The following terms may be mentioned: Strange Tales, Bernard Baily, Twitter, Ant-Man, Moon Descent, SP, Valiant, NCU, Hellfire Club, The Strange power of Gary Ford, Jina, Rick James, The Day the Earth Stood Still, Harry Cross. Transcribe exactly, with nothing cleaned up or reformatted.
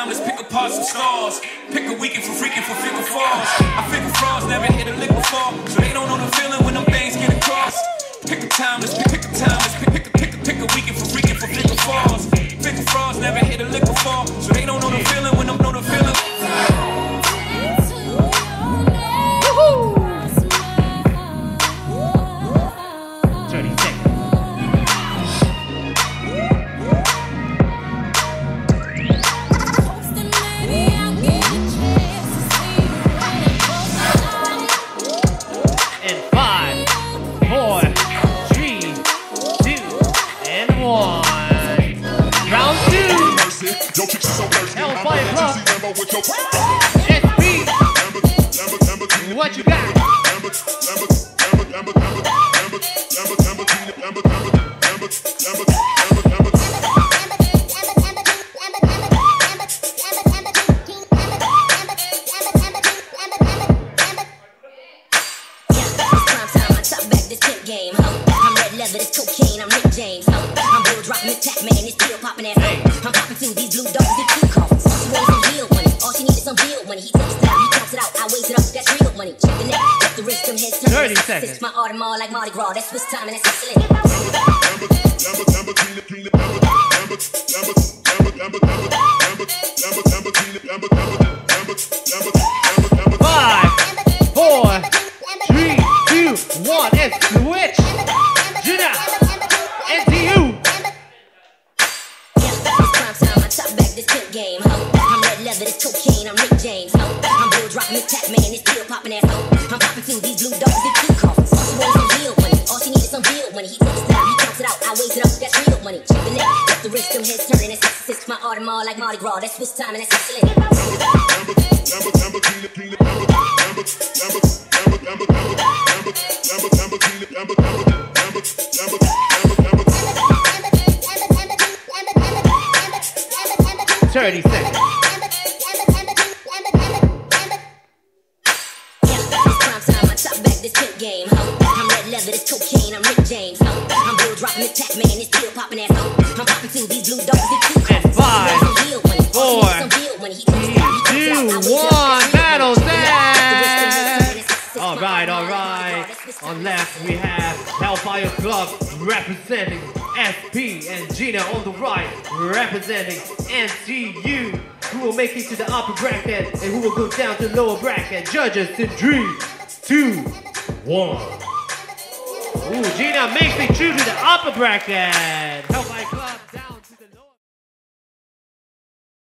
time, let's pick apart some stars. Pick a weekend for freaking for fickle falls. I figure frauds never hit a lick before, so they don't know the feeling when them things get across. Pick a time, let's pick, pick a time, let's pick, pick, pick, pick a weekend for freaking for fickle falls. Fickle frauds never hit a lick before, so they don't know the feeling when them know the feeling. Hellfire Club, S P, what you got? It's my art and more like Mardi Gras, that's what's time and that's excellent. Five, four, three, two, one, and switch. Jina, N C U. Prime time, I top back this tip game. I'm red leather, this cocaine, I'm Rick James. I'm blue dropping the tap, man, it's still popping that. I'm popping to these blue dogs. More like Mardi Gras, that's what's time and that's excellent. Thirty seconds. It's prime time, I top back this pimp game. I'm red leather, this cocaine, I'm Rick James. I'm blue dropping the tap, man, it's still popping that. I'm popping to these blue dogs, it's too cool. Five, four, three, two, one, battle that! Alright, alright. On left we have Hellfire Club representing S P and Jina on the right representing N C U, who will make it to the upper bracket and who will go down to the lower bracket. Judges in three, two, one. Ooh, Jina makes it through to the upper bracket. Hellfire Club.